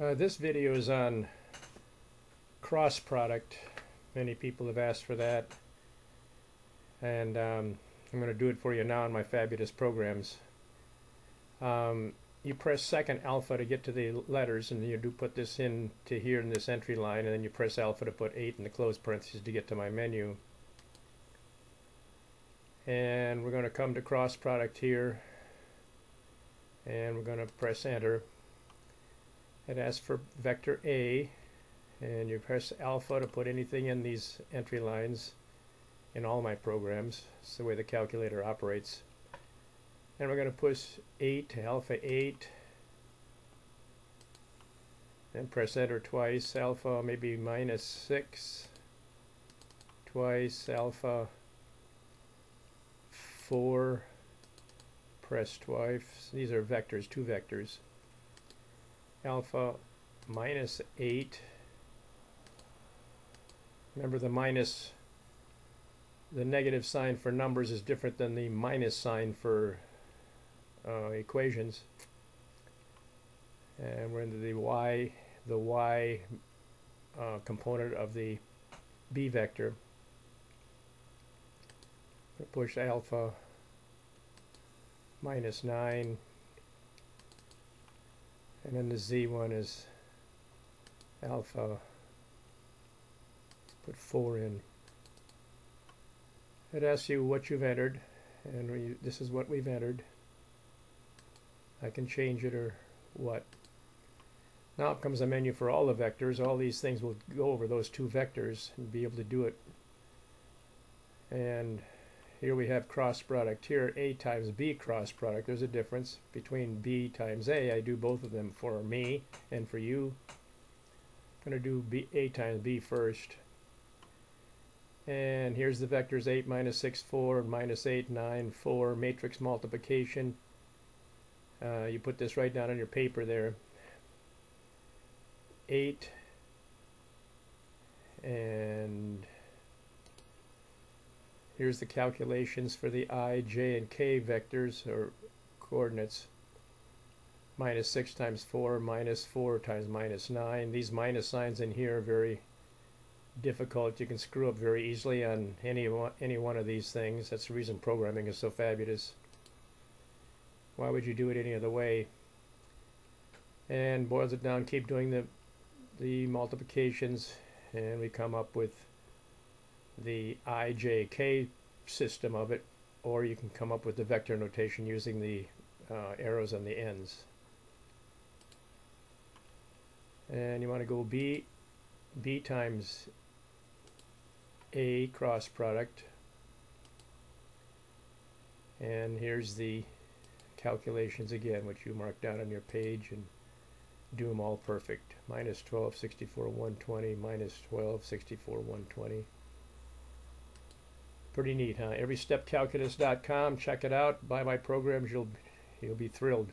This video is on cross product. Many people have asked for that, and I'm going to do it for you now in my fabulous programs. You press second alpha to get to the letters, and you do put this in to here in this entry line, and then you press alpha to put 8 in the close parentheses to get to my menu. And we're going to come to cross product here, and we're going to press enter. It asks for vector A, and you press alpha to put anything in these entry lines in all my programs. It's the way the calculator operates. And we're going to push 8 to alpha 8, and press enter twice. Alpha maybe minus 6, twice alpha 4, press twice. These are vectors, two vectors. Alpha minus 8. Remember, the minus, the negative sign for numbers is different than the minus sign for equations. And we're into the y component of the b vector. Push alpha minus 9. And then the z one is alpha, put 4 in. It asks you what you've entered, and this is what we've entered. I can change it or what. Now up comes the menu for all the vectors. All these things will go over those two vectors and be able to do it. And here we have cross product here, A times B cross product. There's a difference between B times A. I do both of them for me and for you. I'm going to do A times B first. And here's the vectors 8, minus 6, 4, minus 8, 9, 4, matrix multiplication. You put this right down on your paper there. 8 and... Here's the calculations for the I, J, and K vectors, or coordinates. Minus 6 times 4, minus 4 times minus 9. These minus signs in here are very difficult. You can screw up very easily on any one of these things. That's the reason programming is so fabulous. Why would you do it any other way? And boils it down, keep doing the multiplications, and we come up with the IJK system of it, or you can come up with the vector notation using the arrows on the ends. And you want to go B times A cross product, and here's the calculations again, which you mark down on your page and do them all perfect. Minus 12, 64, 120, minus 12, 64, 120. Pretty neat, huh? Everystepcalculus.com. Check it out. Buy my programs. You'll be thrilled.